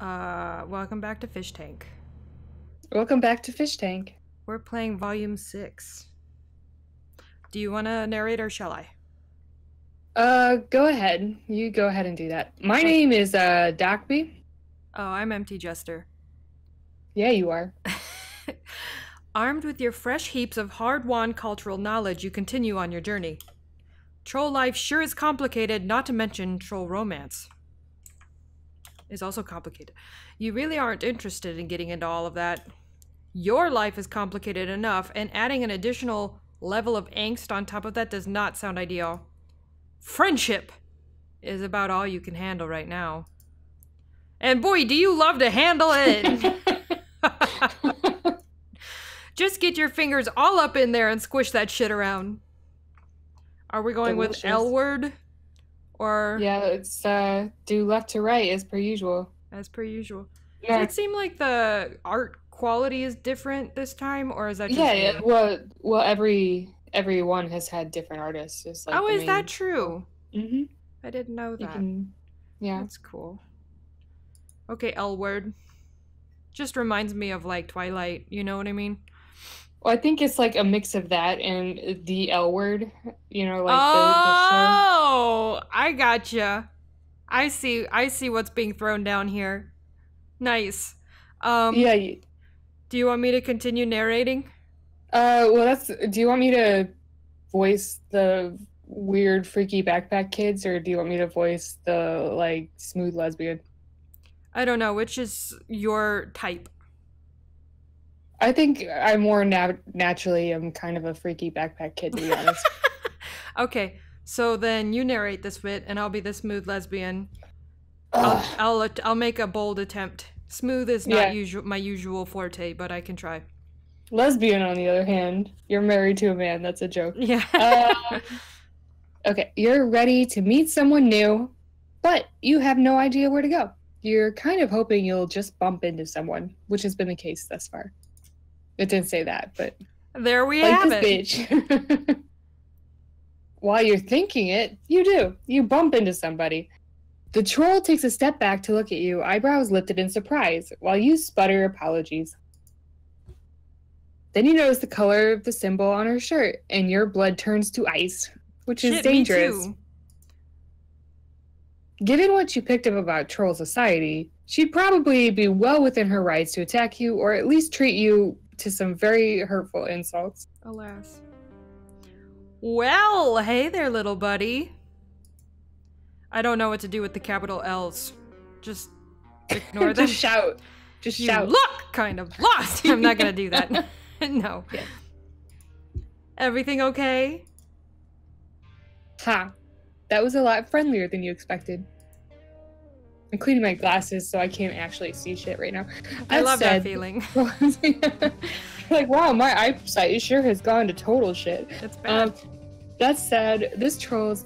Welcome back to Fish Tank. Welcome back to Fish Tank. We're playing Volume 6. Do you want to narrate or shall I? Go ahead. You go ahead and do that. My name is, Docby. Oh, I'm Empty Jester. Yeah, you are. Armed with your fresh heaps of hard-won cultural knowledge, you continue on your journey. Troll life sure is complicated, not to mention troll romance. Is also complicated. You really aren't interested in getting into all of that. Your life is complicated enough, and adding an additional level of angst on top of that does not sound ideal. Friendship is about all you can handle right now. And boy, do you love to handle it! Just get your fingers all up in there and squish that shit around. Are we going Delicious. With Elwurd? Or yeah, it's do left to right as per usual. As per usual. Yeah. Does it seem like the art quality is different this time, or is that just yeah? Well, every one has had different artists. Just like is that true? Mm-hmm. I didn't know that. Yeah, that's cool. Okay, Elwurd. Just reminds me of like Twilight. You know what I mean? Well, I think it's like a mix of that and the Elwurd, you know, like the show. Oh, I gotcha. I see what's being thrown down here. Nice. Yeah. Do you want me to continue narrating? Well, do you want me to voice the weird freaky backpack kids, or do you want me to voice the like smooth lesbian? I don't know, which is your type? I think I more naturally am kind of a freaky backpack kid, to be honest. Okay, so then you narrate this bit, and I'll be the smooth lesbian. I'll make a bold attempt. Smooth is not my usual forte, but I can try. Lesbian, on the other hand, you're married to a man. That's a joke. Yeah. Okay, you're ready to meet someone new, but you have no idea where to go. You're kind of hoping you'll just bump into someone, which has been the case thus far. It didn't say that, but there we have it. Bitch. While you're thinking it, you do. You bump into somebody. The troll takes a step back to look at you, eyebrows lifted in surprise, while you sputter apologies. Then you notice the color of the symbol on her shirt, and your blood turns to ice, which is dangerous. Me too. Given what you picked up about troll society, she'd probably be well within her rights to attack you, or at least treat you to some very hurtful insults. Alas. Well, hey there, little buddy. I don't know what to do with the capital L's. Just ignore them. Just shout. Just shout. You look kind of lost. I'm not going to do that. No. Yeah. Everything okay? Ha. That was a lot friendlier than you expected. I'm cleaning my glasses so I can't actually see shit right now. I love that feeling. Like, wow, my eyesight sure has gone to total shit. That's bad. That said, this troll's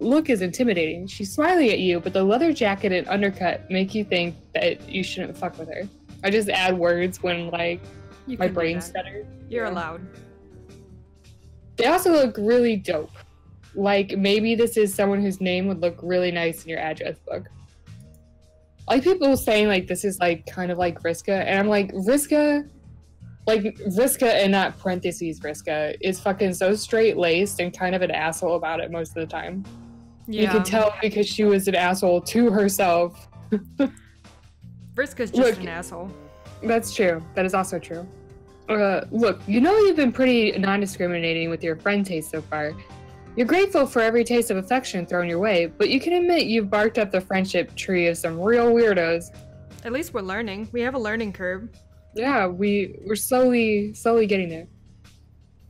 look is intimidating. She's smiling at you, but the leather jacket and undercut make you think that you shouldn't fuck with her. I just add words when, like, my brain stutters. You're allowed. They also look really dope. Like, maybe this is someone whose name would look really nice in your address book. Like, people saying, like, this is, like, kind of like Vriska, and I'm like, Vriska and not parentheses Vriska is fucking so straight-laced and kind of an asshole about it most of the time. Yeah. You can tell because she was an asshole to herself. Vriska's just an asshole. That's true. That is also true. Look, you know you've been pretty non-discriminating with your friend taste so far. You're grateful for every taste of affection thrown your way, but you can admit you've barked up the friendship tree of some real weirdos. At least we're learning. We have a learning curve. Yeah, we're slowly getting there.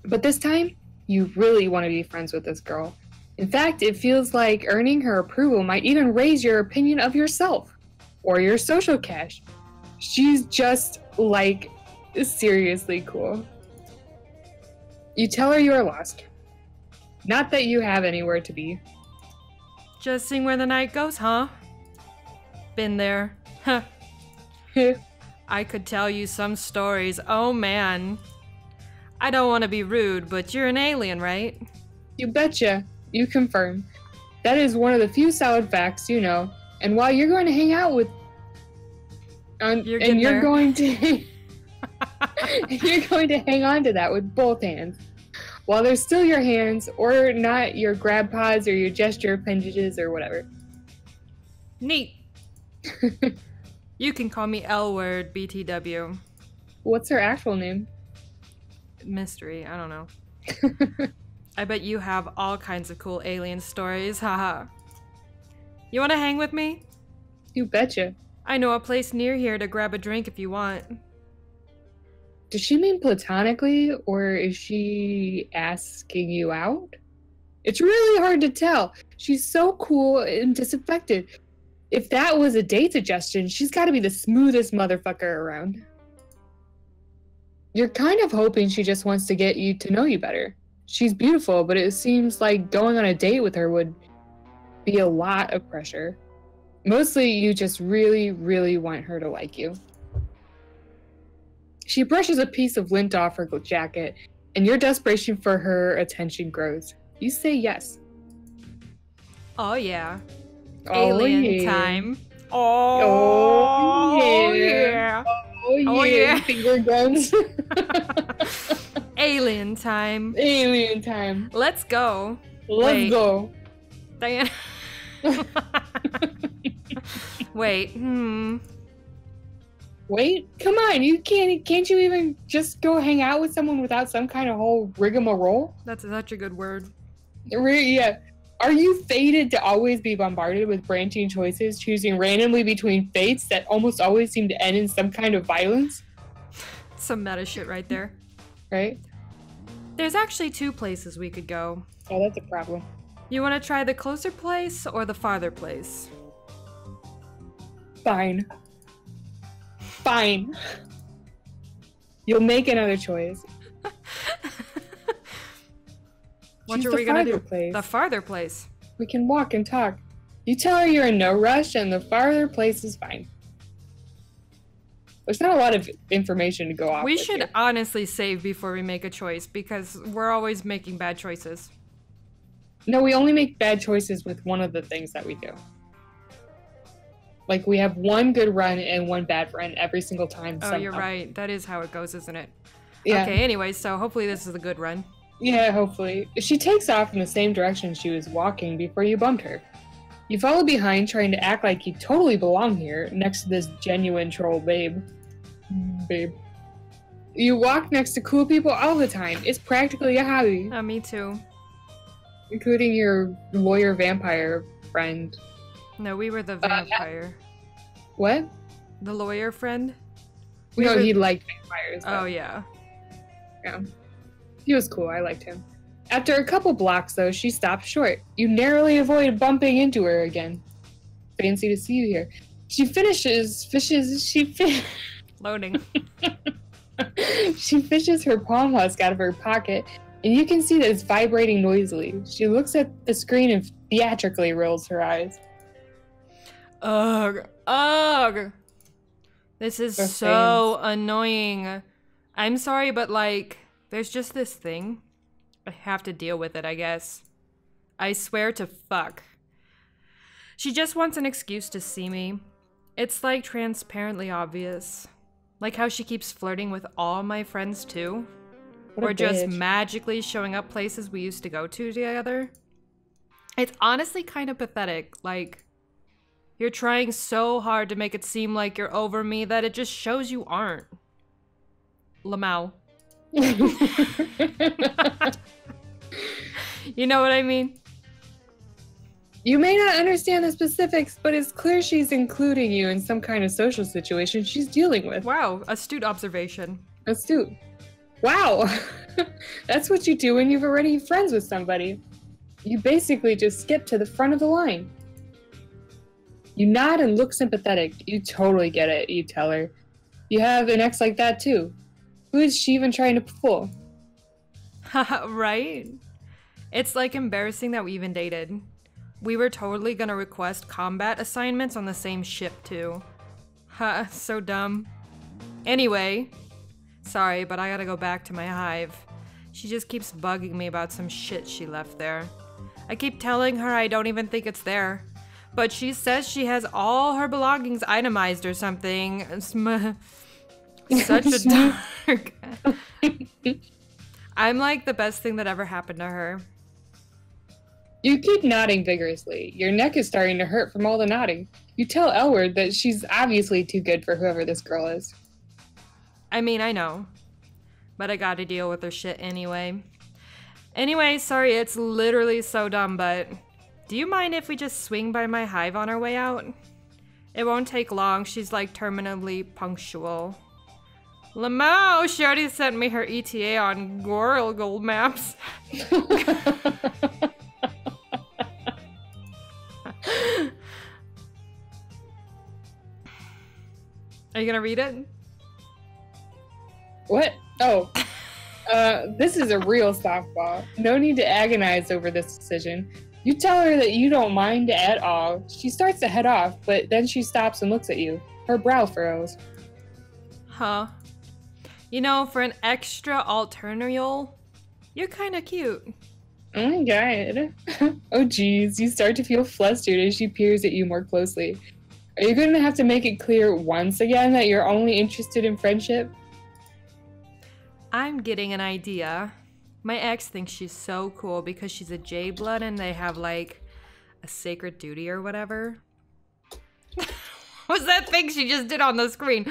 But this time, you really want to be friends with this girl. In fact, it feels like earning her approval might even raise your opinion of yourself or your social cash. She's just, like, seriously cool. You tell her you are lost. Not that you have anywhere to be. Just seeing where the night goes, huh? Been there. Huh. I could tell you some stories. Oh, man. I don't want to be rude, but you're an alien, right? You betcha. You confirm. That is one of the few solid facts you know. And while you're going to hang out with You're going to hang on to that with both hands. While they're still your hands, or not your grab pods or your gesture appendages or whatever. Neat. You can call me Elwurd, BTW. What's her actual name? Mystery. I don't know. I bet you have all kinds of cool alien stories. Haha. You want to hang with me? You betcha. I know a place near here to grab a drink if you want. Does she mean platonically, or is she asking you out? It's really hard to tell. She's so cool and disaffected. If that was a date suggestion, she's got to be the smoothest motherfucker around. You're kind of hoping she just wants to get you to know you better. She's beautiful, but it seems like going on a date with her would be a lot of pressure. Mostly, you just really, really want her to like you. She brushes a piece of lint off her jacket, and your desperation for her attention grows. You say yes. Oh, yeah. Alien time. Oh yeah. Oh yeah. Finger guns. Alien time. Alien time. Let's go. Let's go. Diana. Wait. Wait? Come on, you can't you even just go hang out with someone without some kind of whole rigmarole? That's such a good word. Yeah. Are you fated to always be bombarded with branching choices, choosing randomly between fates that almost always seem to end in some kind of violence? Some meta shit right there. Right? There's actually two places we could go. Oh, that's a problem. You want to try the closer place or the farther place? Fine. Fine. You'll make another choice. What are we gonna do? Place. The farther place. We can walk and talk. You tell her you're in no rush and the farther place is fine. There's not a lot of information to go off. We should honestly save before we make a choice because we're always making bad choices. No, we only make bad choices with one of the things that we do. Like we have one good run and one bad run every single time. Oh, you're right. That is how it goes, isn't it? Yeah. Okay, anyway, so hopefully this is a good run. Yeah, hopefully. She takes off in the same direction she was walking before you bumped her. You follow behind, trying to act like you totally belong here, next to this genuine troll babe. Babe. You walk next to cool people all the time. It's practically a hobby. Me too. Including your lawyer vampire friend. No, we were the vampire. What? The lawyer friend? No, he liked vampires. Though. Oh, yeah. Yeah. He was cool. I liked him. After a couple blocks, though, she stopped short. You narrowly avoid bumping into her again. Fancy to see you here. She fishes her palm husk out of her pocket, and you can see that it's vibrating noisily. She looks at the screen and theatrically rolls her eyes. Ugh. Ugh. This is so annoying. I'm sorry, but like... There's just this thing. I have to deal with it, I guess. I swear to fuck. She just wants an excuse to see me. It's like transparently obvious. Like how she keeps flirting with all my friends too. Or just magically showing up places we used to go to together. It's honestly kind of pathetic. Like, you're trying so hard to make it seem like you're over me that it just shows you aren't. Lamau. You know what I mean? You may not understand the specifics, but it's clear she's including you in some kind of social situation she's dealing with. Wow, astute observation. Astute. Wow. That's what you do when you've already friends with somebody. You basically just skip to the front of the line. You nod and look sympathetic. You totally get it, you tell her. You have an ex like that too. Who is she even trying to fool? Right? It's like embarrassing that we even dated. We were totally gonna request combat assignments on the same ship too. Ha, so dumb. Anyway, sorry, but I gotta go back to my hive. She just keeps bugging me about some shit she left there. I keep telling her I don't even think it's there. but she says she has all her belongings itemized or something. Such a dark. I'm like the best thing that ever happened to her. You keep nodding vigorously. Your neck is starting to hurt from all the nodding. You tell Elwurd that she's obviously too good for whoever this girl is. I mean, I know. But I gotta deal with her shit anyway. Anyway, sorry, it's literally so dumb, but... do you mind if we just swing by my hive on our way out? It won't take long. She's like terminally punctual. Lamo, she already sent me her ETA on Google Maps. Are you gonna read it? What? Oh. This is a real softball. No need to agonize over this decision. You tell her that you don't mind at all. She starts to head off, but then she stops and looks at you. Her brow furrows. Huh. You know, for an extra alternarial, you're kind of cute. Oh my god. Oh geez, you start to feel flustered as she peers at you more closely. Are you going to have to make it clear once again that you're only interested in friendship? I'm getting an idea. My ex thinks she's so cool because she's a J-blood and they have like a sacred duty or whatever. What's that thing she just did on the screen?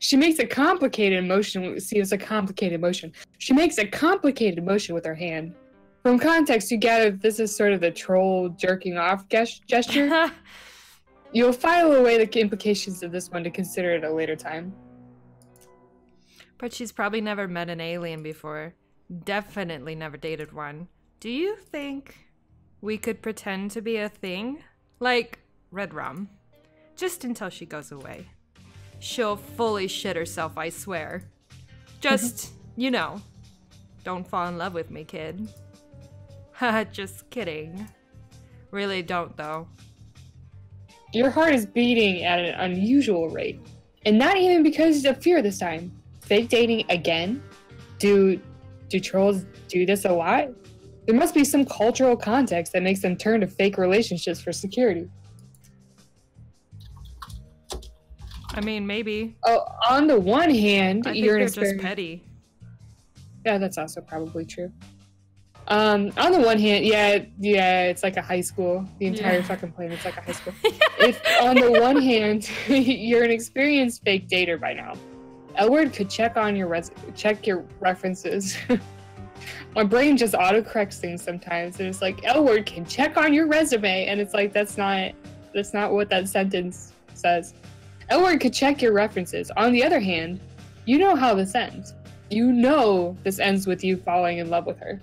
She makes a complicated motion. See, it's a complicated motion. She makes a complicated motion with her hand. From context, you gather this is sort of the troll jerking off gesture. You'll file away the implications of this one to consider at a later time. But she's probably never met an alien before. Definitely never dated one. Do you think we could pretend to be a thing? Like Red Rum. Just until she goes away. She'll fully shit herself, I swear. Just, you know, don't fall in love with me, kid. Haha, just kidding. Really don't, though. Your heart is beating at an unusual rate. And not even because of fear this time. Fake dating again? Do trolls do this a lot? There must be some cultural context that makes them turn to fake relationships for security. I mean, maybe. Oh, on the one hand, I think they're just petty. Yeah, that's also probably true. On the one hand, yeah, it's like a high school. The entire fucking plane, it's like a high school. If on the one hand, you're an experienced fake dater by now, Elwurd could check on your references. My brain just autocorrects things sometimes, and it's like Elwurd can check on your resume, and it's like that's not what that sentence says. Elwurd could check your references. On the other hand, you know how this ends. You know this ends with you falling in love with her.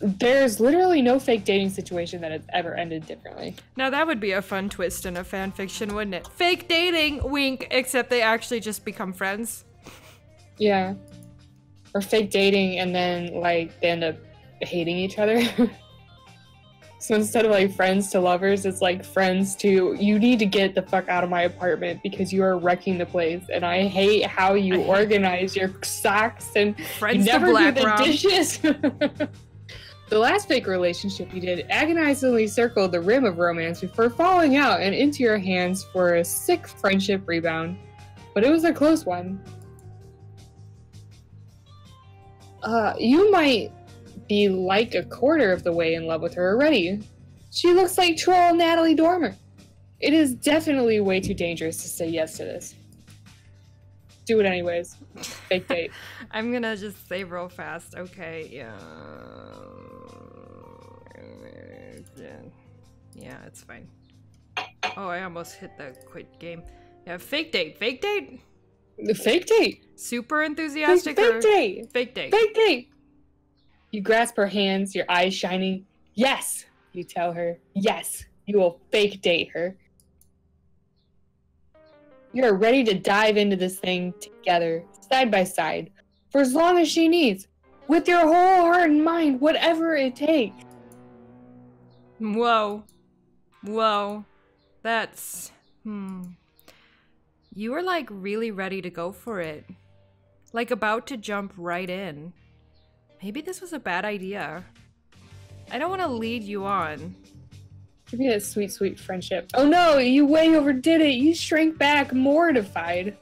There's literally no fake dating situation that has ever ended differently. Now that would be a fun twist in a fan fiction, wouldn't it? Fake dating, wink, except they actually just become friends. Yeah. Or fake dating and then like they end up hating each other. So instead of like friends to lovers, it's like friends to you need to get the fuck out of my apartment because you are wrecking the place and I hate how you organize your socks and friends you never do the dishes. The last fake relationship you did agonizingly circled the rim of romance before falling out and into your hands for a sick friendship rebound. But it was a close one. You might be like a quarter of the way in love with her already. She looks like troll Natalie Dormer. It is definitely way too dangerous to say yes to this. Do it anyways. Fake date. I'm gonna just say real fast. Okay, yeah, it's fine. Oh, I almost hit the quit game. Yeah, fake date. Fake date? The fake date. Super enthusiastic. Fake date. Fake date. Fake date. You grasp her hands, your eyes shining. Yes, you tell her. Yes, you will fake date her. You're ready to dive into this thing together, side by side, for as long as she needs, with your whole heart and mind, whatever it takes. Whoa. Whoa. That's... You were like really ready to go for it. Like about to jump right in. Maybe this was a bad idea. I don't want to lead you on. Give me that sweet, sweet friendship. Oh no, you way overdid it. You shrank back, mortified.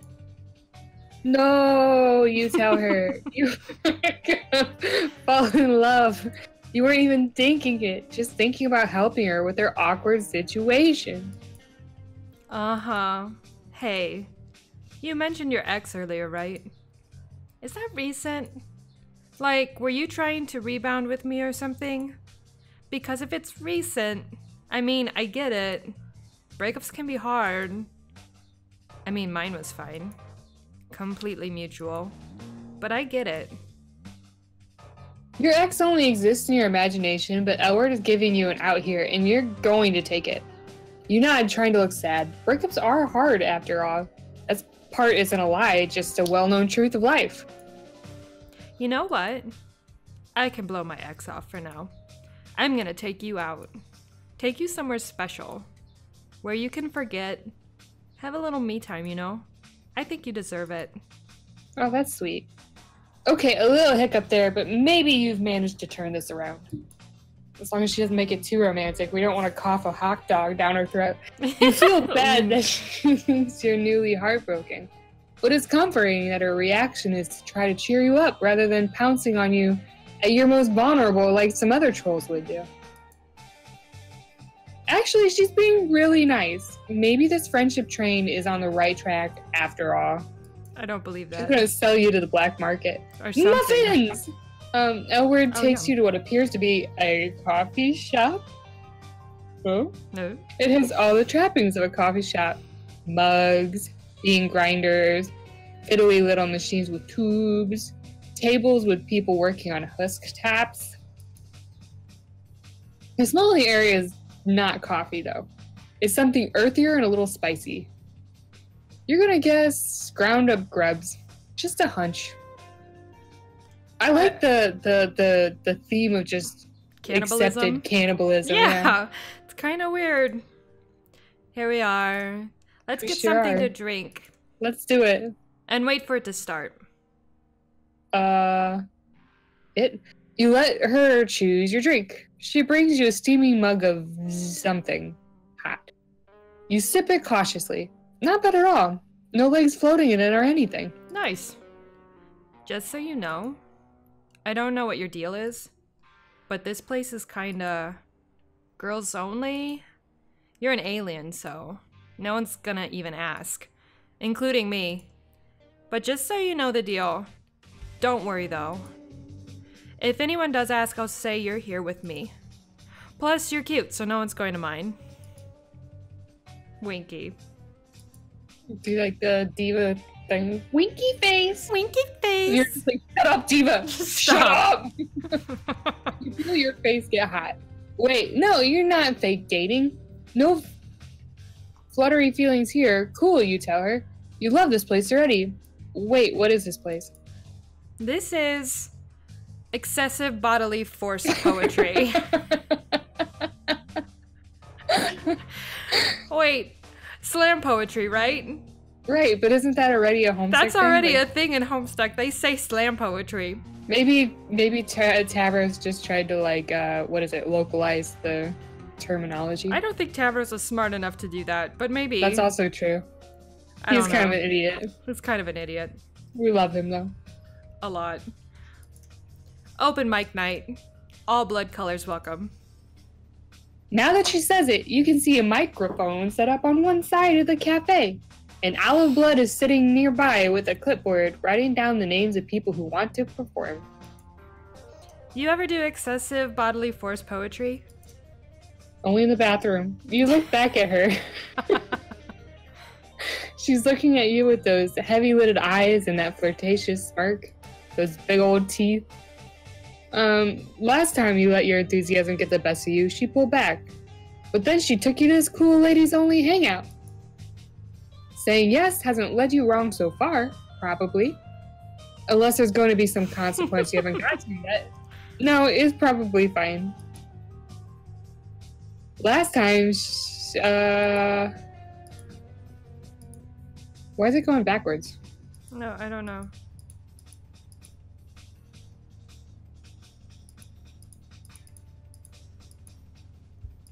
No, you tell her. You fall in love. You weren't even thinking it. Just thinking about helping her with her awkward situation. Uh-huh. Hey, you mentioned your ex earlier, right? Is that recent? Like, were you trying to rebound with me or something? Because if it's recent, I mean, I get it. Breakups can be hard. I mean, mine was fine. Completely mutual. But I get it. Your ex only exists in your imagination, but Elwurd is giving you an out here, and you're going to take it. You're not trying to look sad. Breakups are hard, after all. That part isn't a lie, just a well-known truth of life. You know what? I can blow my ex off for now. I'm gonna take you out. Take you somewhere special. Where you can forget. Have a little me time, you know? I think you deserve it. Oh, that's sweet. Okay, a little hiccup there, but maybe you've managed to turn this around. As long as she doesn't make it too romantic, we don't want to cough a hot dog down her throat. You feel bad that she thinks you're newly heartbroken. But it's comforting that her reaction is to try to cheer you up rather than pouncing on you at your most vulnerable like some other trolls would do. Actually, she's being really nice. Maybe this friendship train is on the right track after all. I don't believe that. She's going to sell you to the black market. Or something. Muffins! Elwurd takes you to what appears to be a coffee shop. Oh? No. It has all the trappings of a coffee shop. Mugs, bean grinders, fiddly little machines with tubes, tables with people working on husk taps. The smell of the area is not coffee, though. It's something earthier and a little spicy. You're gonna guess ground up grubs. Just a hunch. I like the theme of just cannibalism. Accepted cannibalism. Yeah. It's kinda weird. Here we are. Let's get something to drink. Let's do it. And wait for it to start. You let her choose your drink. She brings you a steaming mug of something hot. You sip it cautiously. Not bad at all. No legs floating in it or anything. Nice. Just so you know, I don't know what your deal is, but this place is kinda girls only. You're an alien, so no one's gonna even ask, including me. But just so you know the deal, don't worry though. If anyone does ask, I'll say you're here with me. Plus, you're cute, so no one's going to mind. Winky. Do like the D.Va thing. Winky face! Winky face! You're just like, shut up, D.Va! Shut up! You feel your face get hot. Wait, no, you're not fake dating. No fluttery feelings here. Cool, you tell her. You love this place already. Wait, what is this place? This is excessive bodily force poetry. Wait. Slam poetry, right? Right, but isn't that already a Homestuck thing? That's already a thing in Homestuck. They say slam poetry. Maybe Tavros just tried to, like, what is it, localize the terminology? I don't think Tavros was smart enough to do that, but maybe. That's also true. He's kind of an idiot. He's kind of an idiot. We love him, though. A lot. Open mic night. All blood colors welcome. Now that she says it, you can see a microphone set up on one side of the cafe. And Olive Blood is sitting nearby with a clipboard writing down the names of people who want to perform. You ever do excessive bodily force poetry? Only in the bathroom. You look back at her. She's looking at you with those heavy-lidded eyes and that flirtatious smirk. Those big old teeth. Last time you let your enthusiasm get the best of you, she pulled back. But then she took you to this cool ladies-only hangout. Saying yes hasn't led you wrong so far, probably. Unless there's going to be some consequence you haven't got to yet. No, it's probably fine. Last time, why is it going backwards? No, I don't know.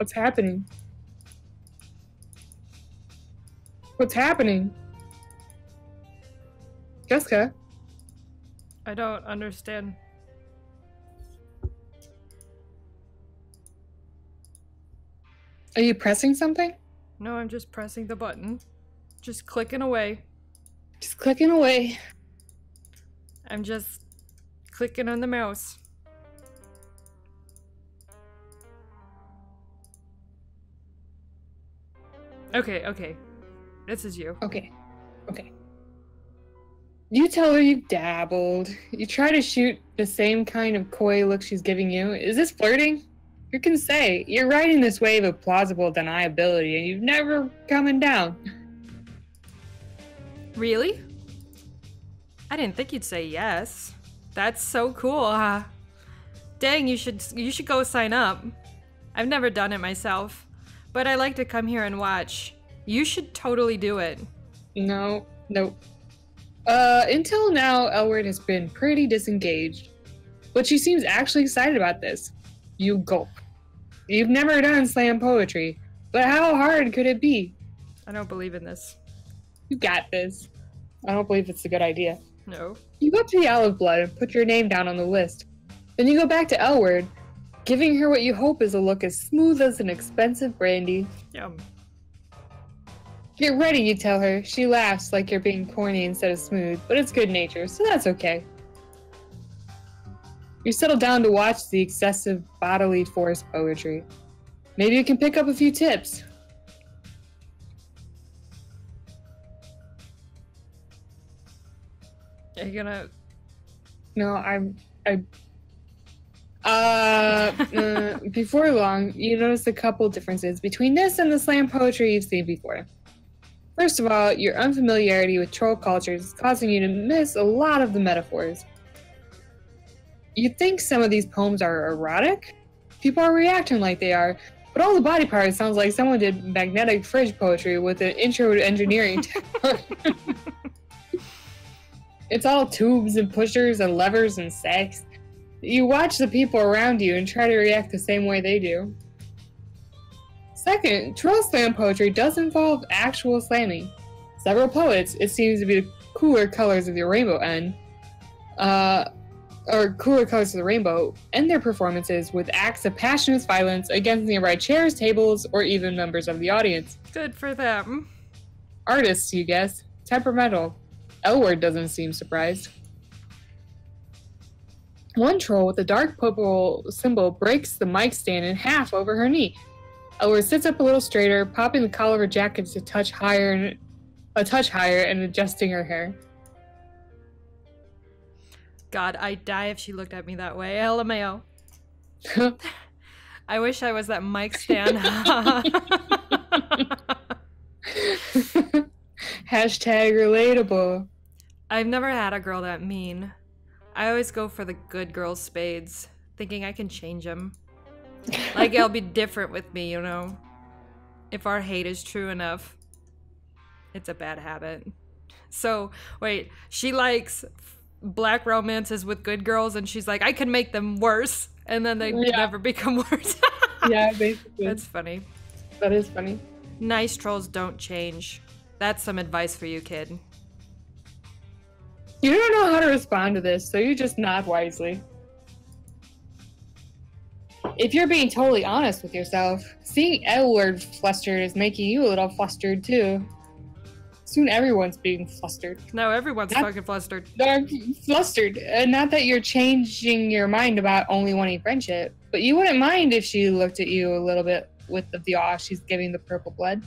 What's happening? What's happening? Jessica? I don't understand. Are you pressing something? No, I'm just pressing the button. Just clicking away. Just clicking away. I'm just clicking on the mouse. Okay, okay. This is you. Okay, okay. You tell her you dabbled. You try to shoot the same kind of coy look she's giving you. Is this flirting? You can say, you're riding this wave of plausible deniability and you've never coming down. Really? I didn't think you'd say yes. That's so cool, huh? Dang, you should go sign up. I've never done it myself, but I like to come here and watch. You should totally do it. No, nope. Until now, Elwurd has been pretty disengaged, but she seems actually excited about this. You gulp. You've never done slam poetry, but how hard could it be? I don't believe in this. You got this. I don't believe it's a good idea. No. You go up to the Olive Blood and put your name down on the list. Then you go back to Elwurd, giving her what you hope is a look as smooth as an expensive brandy. Yum. Get ready, you tell her. She laughs like you're being corny instead of smooth, but it's good nature, so that's okay. You settle down to watch the excessive bodily force poetry. Maybe you can pick up a few tips. Are you gonna... No, before long, you notice a couple differences between this and the slam poetry you've seen before. First of all, your unfamiliarity with troll cultures is causing you to miss a lot of the metaphors. You think some of these poems are erotic? People are reacting like they are, but all the body parts sounds like someone did magnetic fridge poetry with an intro to engineering. It's all tubes and pushers and levers and sacks. You watch the people around you and try to react the same way they do. Second, troll slam poetry does involve actual slamming. Several poets, it seems to be the cooler colors of the rainbow end their performances with acts of passionate violence against nearby chairs, tables, or even members of the audience. Good for them. Artists, you guess. Temperamental. Elwurd doesn't seem surprised. One troll with a dark purple symbol breaks the mic stand in half over her knee. Elwurd sits up a little straighter, popping the collar of her jacket to a touch higher and adjusting her hair. God, I'd die if she looked at me that way. LMAO. I wish I was that mic stand. Hashtag relatable. I've never had a girl that mean. I always go for the good girl spades, thinking I can change them. Like it'll be different with me, you know? If our hate is true enough, it's a bad habit. So, wait, she likes black romances with good girls and she's like, I can make them worse, and then they never become worse. Yeah, basically. That's funny. That is funny. Nice trolls don't change. That's some advice for you, kid. You don't know how to respond to this, so you just nod wisely. If you're being totally honest with yourself, seeing Elwurd flustered is making you a little flustered too. Soon everyone's being flustered. No, everyone's fucking flustered. They're flustered. And not that you're changing your mind about only wanting friendship, but you wouldn't mind if she looked at you a little bit with the awe she's giving the purple blood.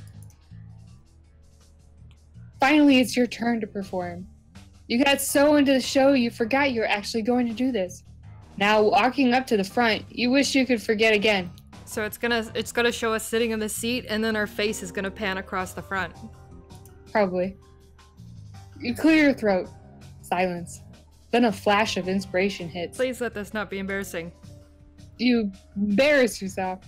Finally, it's your turn to perform. You got so into the show, you forgot you were actually going to do this. Now, walking up to the front, you wish you could forget again. So it's gonna show us sitting in the seat, and then our face is gonna pan across the front. Probably. You clear your throat. Silence. Then a flash of inspiration hits. Please let this not be embarrassing. You embarrass yourself.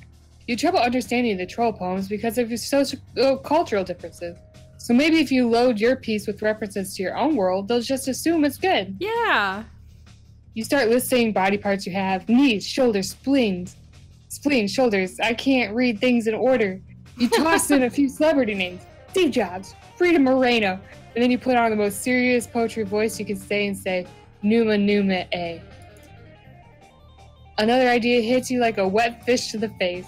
You trouble understanding the troll poems because of your socio-cultural differences. So maybe if you load your piece with references to your own world, they'll just assume it's good. Yeah. You start listing body parts you have: knees, shoulders, spleens. spleen, shoulders. I can't read things in order. You toss in a few celebrity names. Steve Jobs, Frida Moreno. And then you put on the most serious poetry voice you can say and say, Numa Numa A. Another idea hits you like a wet fish to the face.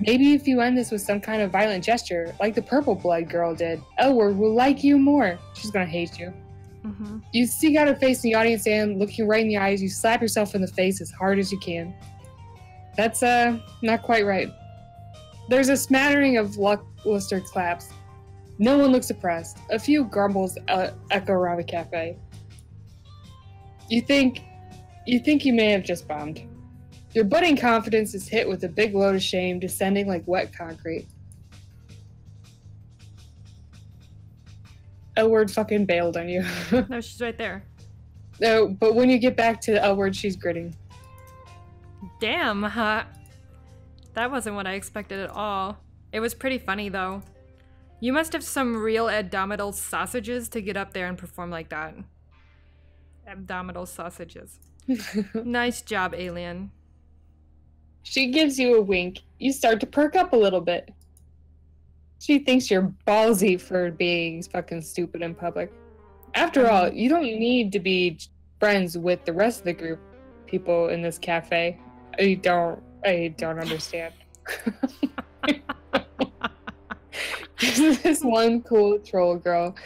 Maybe if you end this with some kind of violent gesture, like the purple blood girl did, Elwurd will like you more. She's gonna hate you. Mm-hmm. You seek out her face in the audience and, looking right in the eyes, you slap yourself in the face as hard as you can. That's, not quite right. There's a smattering of lackluster claps. No one looks oppressed. A few grumbles echo around the cafe. You think you may have just bombed. Your budding confidence is hit with a big load of shame descending like wet concrete. Elwurd fucking bailed on you. No, she's right there. No, but when you get back to Elwurd, she's gritting. Damn, huh? That wasn't what I expected at all. It was pretty funny, though. You must have some real abdominal sausages to get up there and perform like that. Abdominal sausages. Nice job, alien. She gives you a wink. You start to perk up a little bit. She thinks you're ballsy for being fucking stupid in public. After all, you don't need to be friends with the rest of the group people in this cafe. I don't understand. This one cool troll girl.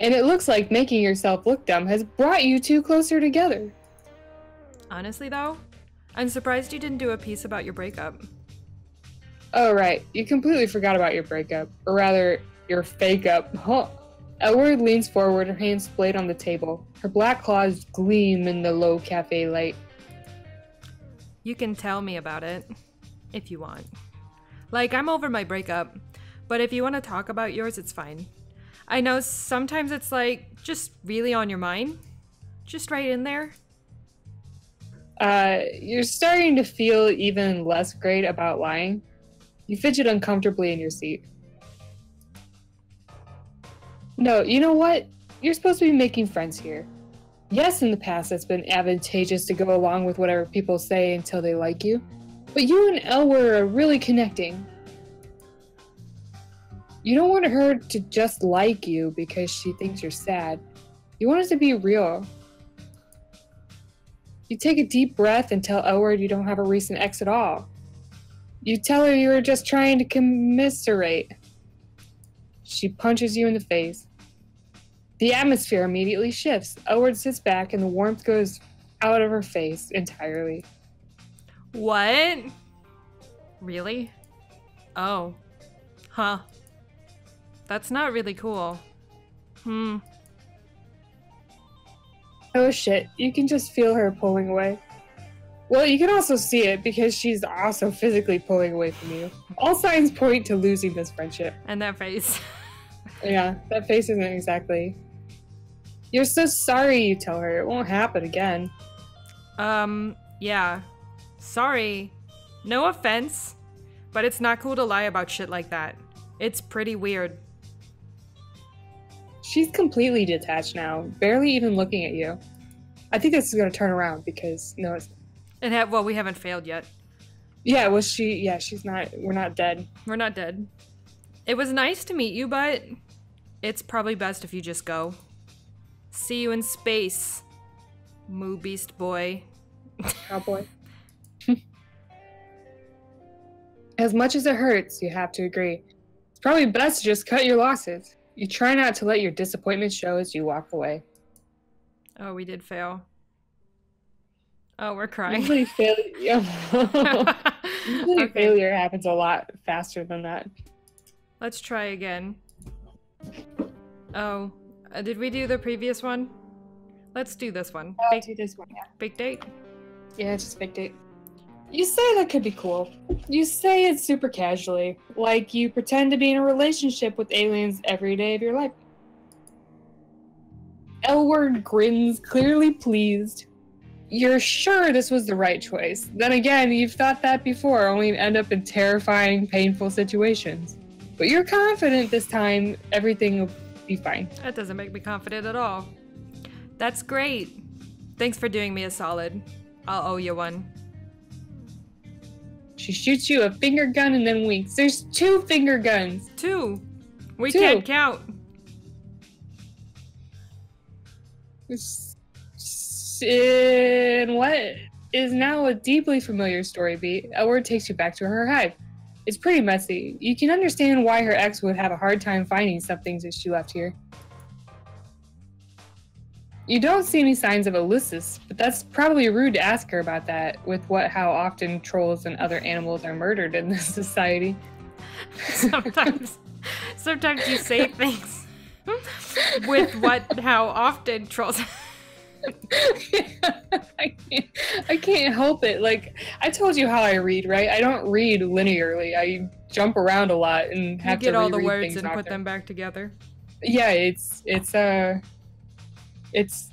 And it looks like making yourself look dumb has brought you two closer together. Honestly, though, I'm surprised you didn't do a piece about your breakup. Oh, right. You completely forgot about your breakup. Or rather, your fake-up. Huh. Elwurd leans forward, her hands splayed on the table. Her black claws gleam in the low cafe light. You can tell me about it, if you want. Like, I'm over my breakup, but if you want to talk about yours, it's fine. I know sometimes it's like, just really on your mind. Just right in there. You're starting to feel even less great about lying. You fidget uncomfortably in your seat. No, you know what? You're supposed to be making friends here. Yes, in the past it's been advantageous to go along with whatever people say until they like you, but you and Elwurd are really connecting. You don't want her to just like you because she thinks you're sad. You want it to be real. You take a deep breath and tell Elwurd you don't have a recent ex at all. You tell her you were just trying to commiserate. She punches you in the face. The atmosphere immediately shifts. Elwurd sits back and the warmth goes out of her face entirely. What? Really? Oh. Huh. That's not really cool. Oh shit, you can just feel her pulling away. Well, you can also see it because she's also physically pulling away from you. All signs point to losing this friendship. And that face. Yeah, that face isn't exactly. You're so sorry, you tell her. It won't happen again. Yeah. Sorry. No offense, but it's not cool to lie about shit like that. It's pretty weird. She's completely detached now, barely even looking at you. I think this is going to turn around because, no, it's... Well, we haven't failed yet. Yeah, well, she's not... We're not dead. We're not dead. It was nice to meet you, but it's probably best if you just go. See you in space, moo beast boy. Cowboy. As much as it hurts, you have to agree. It's probably best to just cut your losses. You try not to let your disappointment show as you walk away. Oh, we did fail. Oh, we're crying. Usually failure happens a lot faster than that. Let's try again. Oh, did we do the previous one? Let's do this one. I'll do this one, yeah. Big date? Yeah, just big date. You say that could be cool. You say it super casually, like you pretend to be in a relationship with aliens every day of your life. Elwurd grins, clearly pleased. You're sure this was the right choice. Then again, you've thought that before, only to end up in terrifying, painful situations. But you're confident this time everything will be fine. That doesn't make me confident at all. That's great. Thanks for doing me a solid. I'll owe you one. She shoots you a finger gun and then winks. There's two finger guns. Two? We can't count. In what is now a deeply familiar story beat, Elwurd takes you back to her hive. It's pretty messy. You can understand why her ex would have a hard time finding some things that she left here. You don't see any signs of Ulysses, but that's probably rude to ask her about that, with how often trolls and other animals are murdered in this society. Sometimes you say things with how often trolls... I can't help it. Like, I told you how I read, right? I don't read linearly. I jump around a lot and have to get all the words and put them back together. Yeah, it's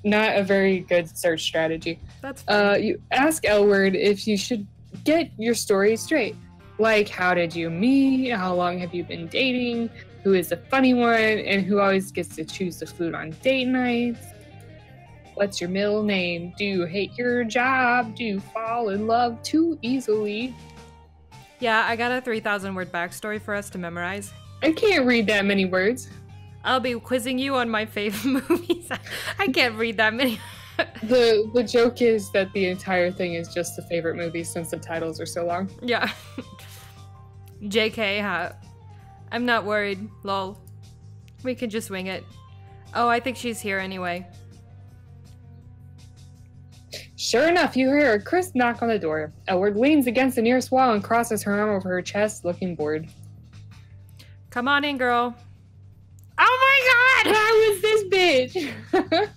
not a very good search strategy. That's fine. You ask Elwurd if you should get your story straight. Like, how did you meet? How long have you been dating? Who is the funny one? And who always gets to choose the food on date nights? What's your middle name? Do you hate your job? Do you fall in love too easily? Yeah, I got a 3,000 word backstory for us to memorize. I can't read that many words. I'll be quizzing you on my favorite movies. I can't read that many. The joke is that the entire thing is just the favorite movies since the titles are so long. Yeah. JK, huh? I'm not worried, lol. We can just wing it. Oh, I think she's here anyway. Sure enough, you hear a crisp knock on the door. Elwurd leans against the nearest wall and crosses her arm over her chest, looking bored. Come on in, girl. Oh my god! How is this bitch?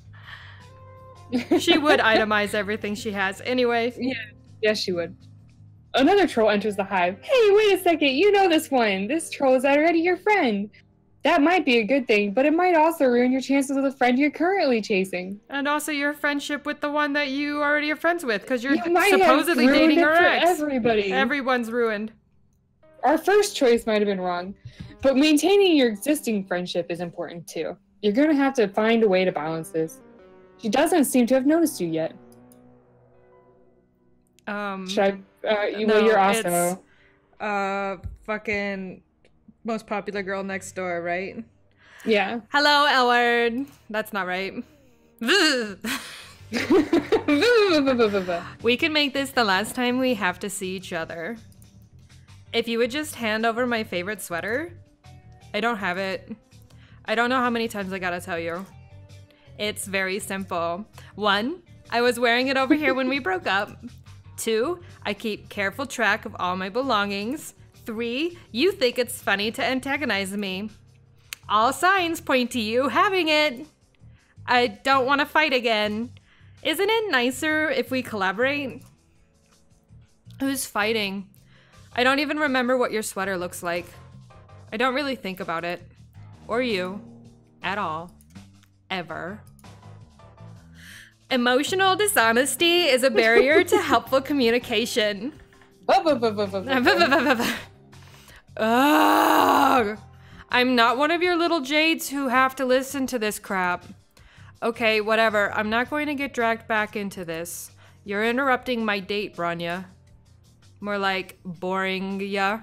She would itemize everything she has anyway. Yeah. Yes, she would. Another troll enters the hive. Hey, wait a second. You know this one. This troll is already your friend. That might be a good thing, but it might also ruin your chances with the friend you're currently chasing. And also your friendship with the one that you already are friends with, because you're supposedly dating her ex. Everybody. Everyone's ruined. Our first choice might have been wrong, but maintaining your existing friendship is important too. You're going to have to find a way to balance this. She doesn't seem to have noticed you yet. Well, you're also... It's, fucking... Most popular girl next door, right? Yeah. Hello, Elwurd. That's not right. We can make this the last time we have to see each other. If you would just hand over my favorite sweater. I don't have it. I don't know how many times I gotta tell you. It's very simple. 1, I was wearing it over here when we broke up. 2, I keep careful track of all my belongings. 3, you think it's funny to antagonize me. All signs point to you having it. I don't want to fight again. Isn't it nicer if we collaborate? Who's fighting? I don't even remember what your sweater looks like. I don't really think about it. Or you. At all. Ever. Emotional dishonesty is a barrier to helpful communication. Ugh. I'm not one of your little jades who have to listen to this crap. Okay, whatever. I'm not going to get dragged back into this. You're interrupting my date, Bronya. More like boring, yeah.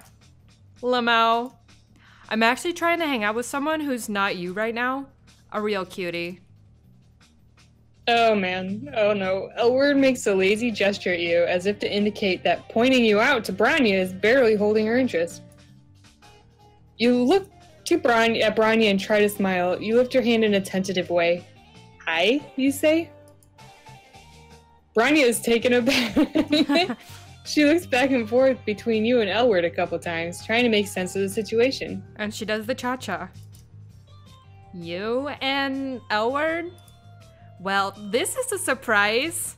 Lamau. I'm actually trying to hang out with someone who's not you right now. A real cutie. Oh man, oh no. Elwurd makes a lazy gesture at you, as if to indicate that pointing you out to Bronya is barely holding her interest. You look at Bronya and try to smile. You lift your hand in a tentative way. Hi, you say? Bronya is taken aback. She looks back and forth between you and Elwurd a couple times, trying to make sense of the situation. And she does the cha-cha. You and Elwurd? Well, this is a surprise.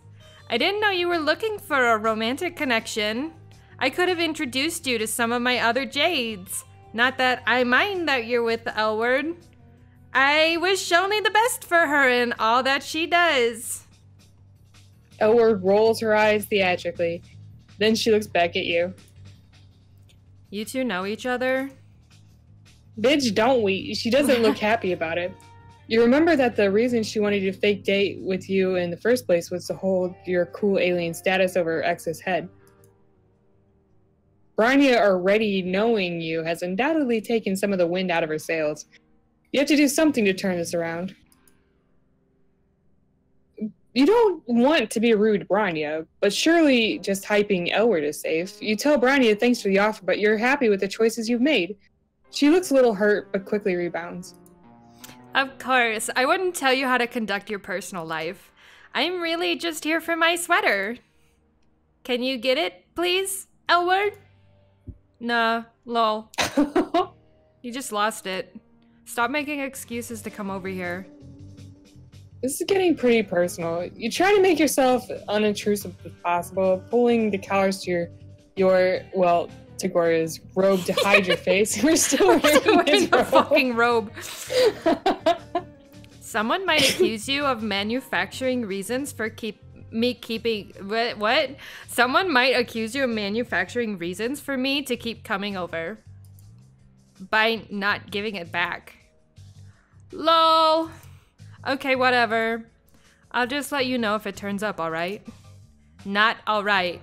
I didn't know you were looking for a romantic connection. I could have introduced you to some of my other jades. Not that I mind that you're with Elwurd. I wish only the best for her in all that she does. Elwurd rolls her eyes theatrically. Then she looks back at you. You two know each other? Bitch, don't we? She doesn't look happy about it. You remember that the reason she wanted you to fake date with you in the first place was to hold your cool alien status over her ex's head. Bronya already knowing you has undoubtedly taken some of the wind out of her sails. You have to do something to turn this around. You don't want to be rude to Bronya, but surely just hyping Elwurd is safe. You tell Bronya thanks for the offer, but you're happy with the choices you've made. She looks a little hurt, but quickly rebounds. Of course, I wouldn't tell you how to conduct your personal life. I'm really just here for my sweater. Can you get it, please, Elwurd? Nah, lol. You just lost it. Stop making excuses to come over here. This is getting pretty personal. You try to make yourself unintrusive as possible, pulling the collars to your well, Tagora's robe to hide your face. We're still wearing his robe. Fucking robe. Someone might accuse you of manufacturing reasons for Someone might accuse you of manufacturing reasons for me to keep coming over by not giving it back. Lol. Okay, whatever. I'll just let you know if it turns up, alright? Not alright.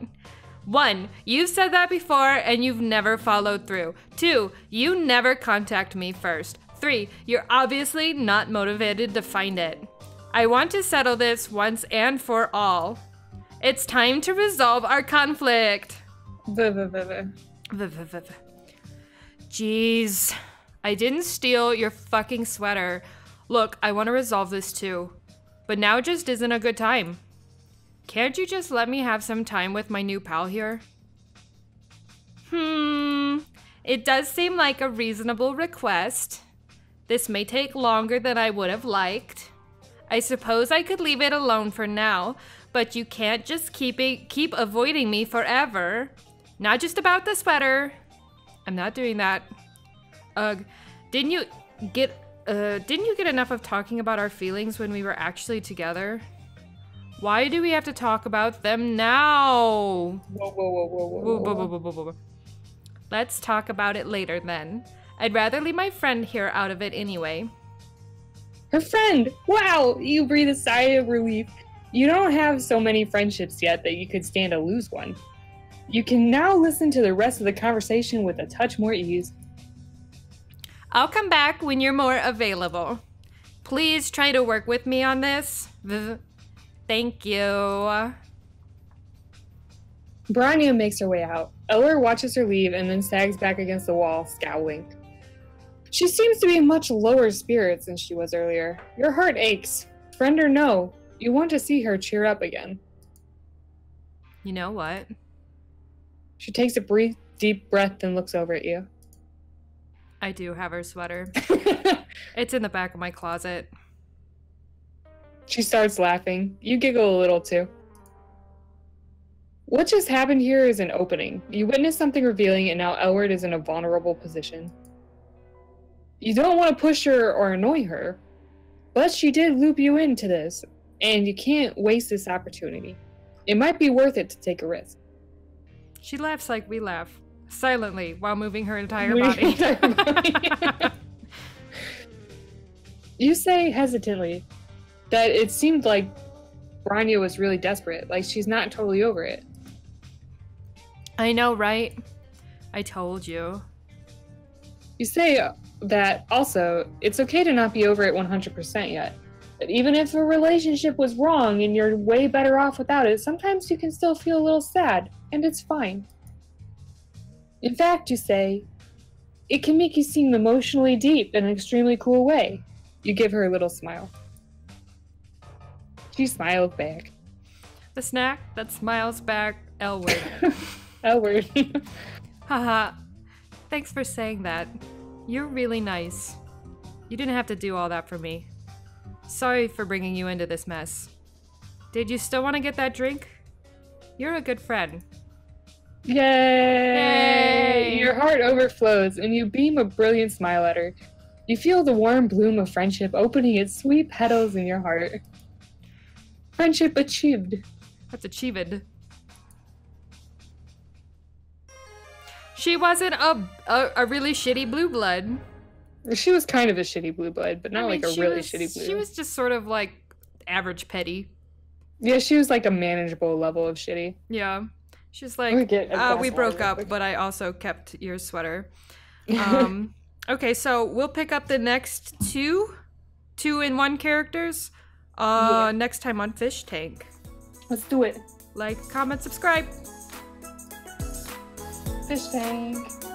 1. You've said that before and you've never followed through. 2. You never contact me first. 3. You're obviously not motivated to find it. I want to settle this once and for all. It's time to resolve our conflict. Jeez. I didn't steal your fucking sweater. Look, I want to resolve this too, but now just isn't a good time. Can't you just let me have some time with my new pal here? It does seem like a reasonable request. This may take longer than I would have liked. I suppose I could leave it alone for now, but you can't just keep avoiding me forever. Not just about the sweater. I'm not doing that. Ugh. Didn't you get enough of talking about our feelings when we were actually together? Why do we have to talk about them now? Whoa. Let's talk about it later then. I'd rather leave my friend here out of it anyway. Her friend! Wow! You breathe a sigh of relief. You don't have so many friendships yet that you could stand to lose one. You can now listen to the rest of the conversation with a touch more ease. I'll come back when you're more available. Please try to work with me on this. Thank you. Bronya makes her way out. Elwurd watches her leave and then sags back against the wall, scowling. She seems to be in much lower spirits than she was earlier. Your heart aches. Friend or no, you want to see her cheer up again. You know what? She takes a deep breath and looks over at you. I do have her sweater. It's in the back of my closet. She starts laughing. You giggle a little too. What just happened here is an opening. You witnessed something revealing and now Elwurd is in a vulnerable position. You don't want to push her or annoy her, but she did loop you into this and you can't waste this opportunity. It might be worth it to take a risk. She laughs like we laugh. Silently, while moving her entire body. You say hesitantly that it seemed like Bronya was really desperate, like she's not totally over it. I know, right? I told you. You say that also, it's okay to not be over it 100% yet. But even if a relationship was wrong and you're way better off without it, sometimes you can still feel a little sad, and it's fine. In fact, you say, it can make you seem emotionally deep in an extremely cool way. You give her a little smile. She smiled back. The snack that smiles back, Elwurd. Elwurd. Haha. Thanks for saying that. You're really nice. You didn't have to do all that for me. Sorry for bringing you into this mess. Did you still want to get that drink? You're a good friend. Yay! Your heart overflows and you beam a brilliant smile at her. You feel the warm bloom of friendship opening its sweet petals in your heart. Friendship achieved. That's achieved. She wasn't a really shitty blue blood. She was kind of a shitty blue blood, but not shitty blue. She was just sort of like average petty. Yeah, she was like a manageable level of shitty. Yeah. She's like, we broke up, but I also kept your sweater. Okay, so we'll pick up the next two in one characters next time on Fish Tank. Let's do it. Like, comment, subscribe. Fish Tank.